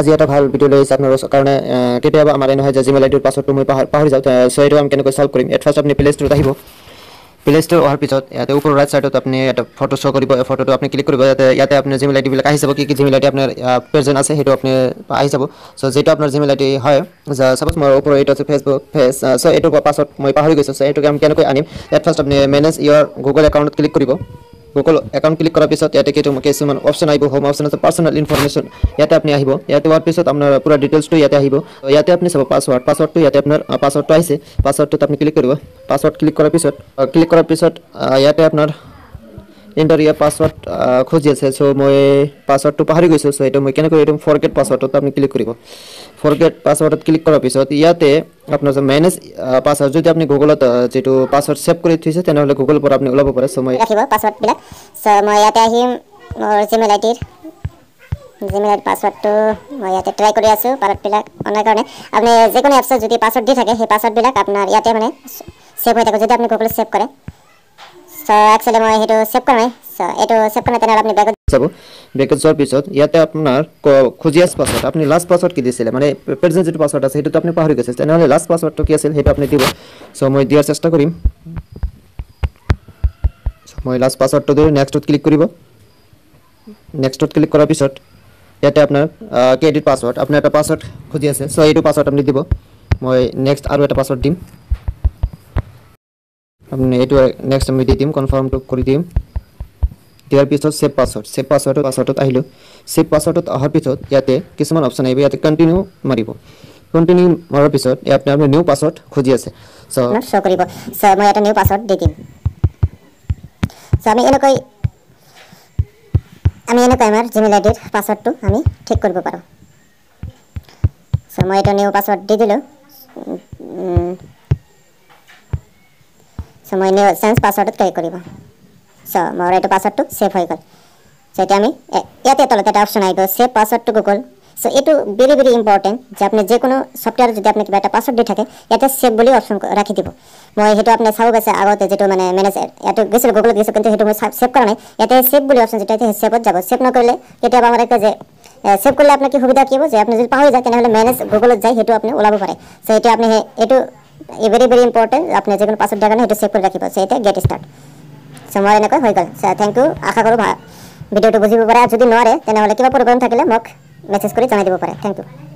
আজি এটা ভাল ভিডিও লৈছে আপনার কারণে কেতিয়াবা আমার এনে হয় যে জিমেইল আইডিৰ পাসওয়ার্ডটো মই পাহৰি যাওঁ সো এটো আমি কেনেকৈ সলভ কৰিম এট ফার্স্ট আপনি প্লে স্টোৰত আহিব প্লে স্টোৰ অহাৰ পিছত ইয়াতে ওপৰৰ ৰাইট সাইডত আপনি এটা ফটো শো কৰিব ফটোটো আপনি ক্লিক কৰিব যাতে ইয়াতে আপোনাৰ জিমেইল আইডি বিলাক আহি যাব কি কি জিমেইল আইডি আপোনাৰ প্ৰেজেন্ট আছে হেটো আপনি আহি যাব সো যেটো আপোনাৰ জিমেইল আইডি হয় সাপোজ মোৰ ওপৰৰ এটা আছে ফেসবুক পেজ সো এটো পাসওয়ার্ড মই পাহৰি গৈছো সো এটো আমি কেনেকৈ আনিম এট ফার্স্ট আপনি ম্যানেজ ইওর গুগল একাউণ্টত ক্লিক কৰিব Google account click কৰাৰ পিছত ইয়াতে কিছুমান অপচন আহিব হোম অপচন আছে পার্সোনাল ইনফৰমেচন ইয়াতে আপুনি আহিব ইয়াতে ওৱাৰ পিছত আপোনাৰ পুৰা ডিটেইলছ টো ইয়াতে আহিব ইয়াতে আপুনি সব পাসওয়ার্ড টো ইয়াতে আপোনাৰ পাসওয়ার্ড টো আহিছে পাসওয়ার্ড টোত আপুনি ক্লিক কৰিব পাসওয়ার্ড ক্লিক কৰাৰ পিছত ইয়াতে আপোনাৰ এন্টার ইয়াৰ পাসওয়ার্ড খুজি আছে সো মই পাসওয়ার্ড টো পাহৰি গৈছো সো এটা মই কেনে কৰি এটা ফৰগেট পাসওয়ার্ড টোত আপুনি ক্লিক কৰিব ফৰগেট পাসওয়ার্ডত ক্লিক কৰাৰ পিছত ইয়াতে আপনার যে ম্যানেজ পাসওয়ার্ড যদি আপনি গুগলত যেটো পাসওয়ার্ড সেভ কৰি থৈছে তেনে হলে গুগল পৰা আপনি ওলাব পাৰে সো মই ৰাখিব পাসওয়ার্ড বিলাক সো মই ইয়াতে আহিম মোৰ জিমেইল আইডিৰ পাসওয়ার্ড টো মই ইয়াতে ট্রাই কৰি আছো পাসওয়ার্ড বিলাক অনাৰ কাৰণে আপনি যে কোনো এপছত যদি পাসওয়ার্ড দি থাকে সেই পাসওয়ার্ড বিলাক আপোনাৰ ইয়াতে মানে সেভ হৈ থাকে যদি আপনি গুগলত সেভ কৰে So actually, I have to save it. So I have to save it. Then I have to back it. So back it. So episode. Yeah, that apna khujiyas password. Apni last password ki dishile. Mane present jit password ase. Heto to apni pahari geche. Then apni last password to ki ase. Heto apni dibo. So moi diyar chesta korim. So moi last password to dibo. Next to click koribo. Next to click korar episode. Yeah, that apna edit password. Apni eta password khujiyas ase. So eto password apni dibo. Moi next aru eta password dim. अपने एटो next में दिदिम confirm to কৰি দিম দিয়াৰ পিছত save password আহিলো save পাসওয়ার্ডত অহাৰ পিছত ইয়াতে কিছুমান অপচন আহিব ইয়াতে কন্টিনিউ মাৰাৰ পিছত ইয়াতে আমি নিউ পাসওয়ার্ড খুজি আছে সো ন শো কৰিব সো মই এটা নিউ পাসওয়ার্ড দি দিম সো আমি এনেকৈ আমাৰ জিমেইল আইডিৰ পাসওয়ার্ডটো আমি ঠিক কৰিব পাৰো সো মই এটা নিউ পাসওয়ার্ড দি দিলো So my new sense password click koribo. So my right password to save hoy gol. So eta ami yate tole eta option aibo save password to Google. So eto very very important je apne je kono software jodi apne kiba eta password di thake yate save boli option rakhi dibo. Moi heto apne sabu gase agote jeto mane manage eto gesil Google gesil kintu heto moi save kora nai yate save boli option jeta ate save ot jabo save na korle eta aba amar ekta je save korle apnar ki suvida kibo je apne jodi pahoi jay tene hole manage Google jay heto apne olabo pare. So eta apne eto very very important apne je kono password dagane heto save kori rakhibo so eta get start so more enako hoy gol so thank you akha koru video to bujibo pare jodi nore tene hole kiba problem thakile mok message kori janai dibo pare thank you